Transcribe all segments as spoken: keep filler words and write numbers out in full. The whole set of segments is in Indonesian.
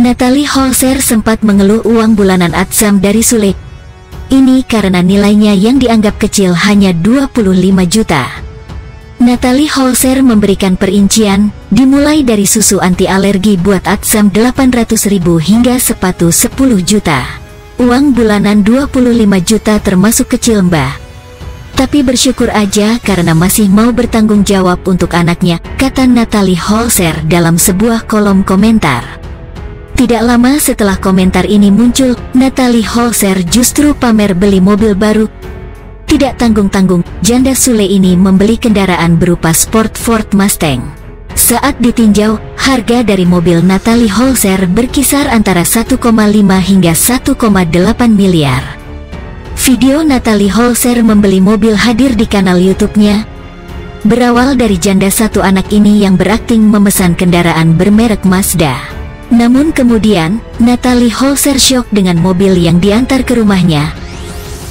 Nathalie Holscher sempat mengeluh uang bulanan Adzam dari Sule. Ini karena nilainya yang dianggap kecil hanya dua puluh lima juta. Nathalie Holscher memberikan perincian, dimulai dari susu anti alergi buat Adzam delapan ratus ribu hingga sepatu sepuluh juta. Uang bulanan dua puluh lima juta termasuk kecil mbah. Tapi bersyukur aja karena masih mau bertanggung jawab untuk anaknya, kata Nathalie Holscher dalam sebuah kolom komentar. Tidak lama setelah komentar ini muncul, Nathalie Holscher justru pamer beli mobil baru. Tidak tanggung-tanggung, janda Sule ini membeli kendaraan berupa sport Ford Mustang. Saat ditinjau, harga dari mobil Nathalie Holscher berkisar antara satu koma lima hingga satu koma delapan miliar. Video Nathalie Holscher membeli mobil hadir di kanal YouTube-nya. Berawal dari janda satu anak ini yang berakting memesan kendaraan bermerek Mazda. Namun kemudian, Nathalie Holscher syok dengan mobil yang diantar ke rumahnya,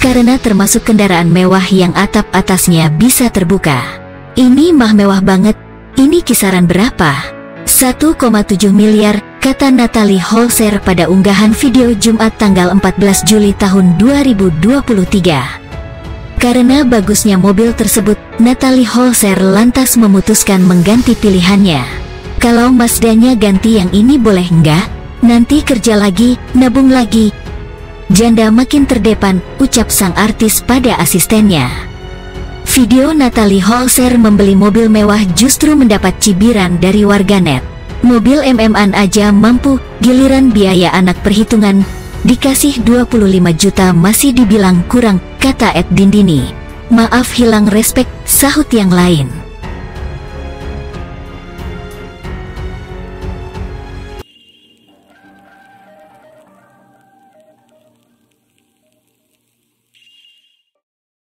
karena termasuk kendaraan mewah yang atap atasnya bisa terbuka. Ini mah mewah banget, ini kisaran berapa? satu koma tujuh miliar, kata Nathalie Holscher pada unggahan video Jumat tanggal empat belas Juli tahun dua ribu dua puluh tiga. Karena bagusnya mobil tersebut, Nathalie Holscher lantas memutuskan mengganti pilihannya. Kalau Mazdanya ganti yang ini boleh enggak? Nanti kerja lagi, nabung lagi. Janda makin terdepan, ucap sang artis pada asistennya. Video Nathalie Holscher membeli mobil mewah justru mendapat cibiran dari warganet. Mobil em em-an aja mampu, giliran biaya anak perhitungan. Dikasih dua puluh lima juta masih dibilang kurang, kata Ed Dindini. Maaf hilang respek, sahut yang lain.